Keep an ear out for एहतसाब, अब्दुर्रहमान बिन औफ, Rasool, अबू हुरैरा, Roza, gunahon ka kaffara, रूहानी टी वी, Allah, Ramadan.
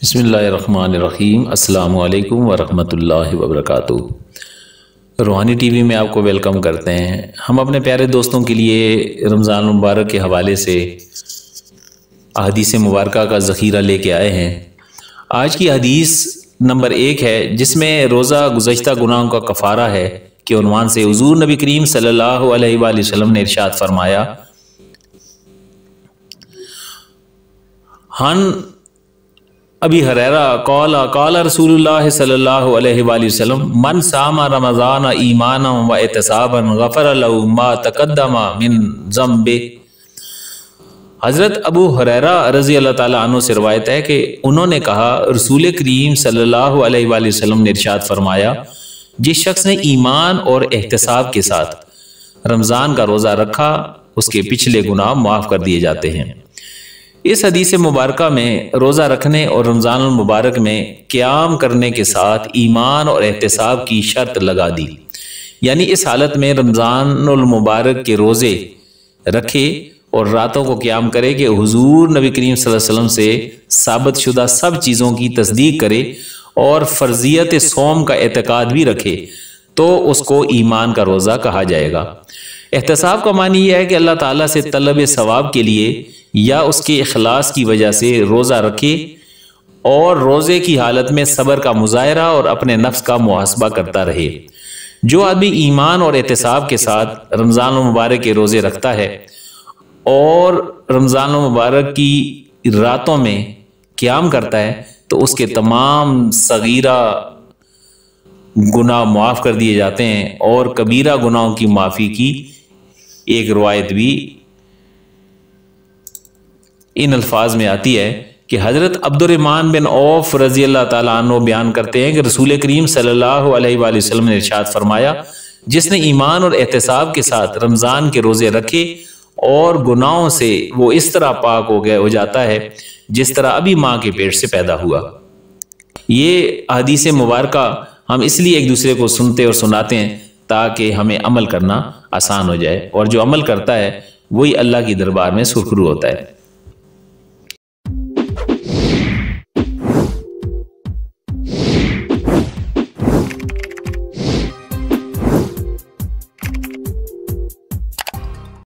बिस्मिल्लाहिर्रहमानिर्रहीम अस्सलाम वालेकुम वरहमतुल्लाहि वबरकातुहू। रूहानी टी वी में आपको वेलकम करते हैं। हम अपने प्यारे दोस्तों के लिए रमज़ान मुबारक के हवाले से हदीस मुबारका का ज़ख़ीरा लेके आए हैं। आज की हदीस नंबर 1 है, जिसमें रोज़ा गुज़श्ता गुनाहों का कफ़ारा है के उन्वान से हुज़ूर नबी करीम सल्लल्लाहु अलैहि वसल्लम ने इरशाद फरमाया, हन अबू हुरैरा कौला कौला रसूलुल्लाह सल्लल्लाहु अलैहि वसल्लम मन सामा रमज़ान ईमाना व इतिसाबन गफ़र लहू मा तक़द्दमा मिन ज़म्बे। हज़रत अबू हुरैरा रज़ी अल्लाह ताला अन्हु से रवायत है कि उन्होंने कहा, रसूल करीम सल्लल्लाहु अलैहि वसल्लम ने इरशाद फरमाया, जिस शख्स ने ईमान और एहतसाब के साथ रमज़ान का रोज़ा रखा उसके पिछले गुनाह माफ़ कर दिए जाते हैं। इस हदीस मुबारका में रोज़ा रखने और रमज़ान मुबारक में क़ियाम करने के साथ ईमान और एहतसाब की शर्त लगा दी, यानी इस हालत में रमज़ान मुबारक के रोज़े रखे और रातों को क़ियाम करे कि हुजूर नबी करीम सल्लल्लाहु अलैहि वसल्लम से साबित शुदा सब चीज़ों की तस्दीक करे और फ़र्ज़ियत सौम का एतकाद भी रखे तो उसको ईमान का रोज़ा कहा जाएगा। एहतसाब का मानी यह है कि अल्लाह ताला से तलब सवाब के लिए या उसके इखलास की वजह से रोज़ा रखे और रोज़े की हालत में सब्र का मुजाहरा और अपने नफ्स का मुहासबा करता रहे। जो आदमी ईमान और एहतसाब के साथ रमज़ान मुबारक के रोज़े रखता है और रमज़ान मुबारक की रातों में क़ियाम करता है तो उसके तमाम सगीरा गुनाह माफ़ कर दिए जाते हैं और कबीरा गुनाहों की माफ़ी की एक रवायत भी इन अल्फाज में आती है कि हज़रत अब्दुर्रहमान बिन औफ रज़ी अल्लाह ताला अन्हु बयान करते हैं कि रसूल करीम सल्लल्लाहु अलैहि वसल्लम ने इरशाद फरमाया, जिसने ईमान और एहतसाब के साथ रमज़ान के रोज़े रखे और गुनाहों से वो इस तरह पाक हो जाता है जिस तरह अभी माँ के पेट से पैदा हुआ। ये हदीस मुबारका हम इसलिए एक दूसरे को सुनते और सुनाते हैं ताकि हमें अमल करना आसान हो जाए और जो अमल करता है वही अल्लाह की दरबार में सुरखरू होता है।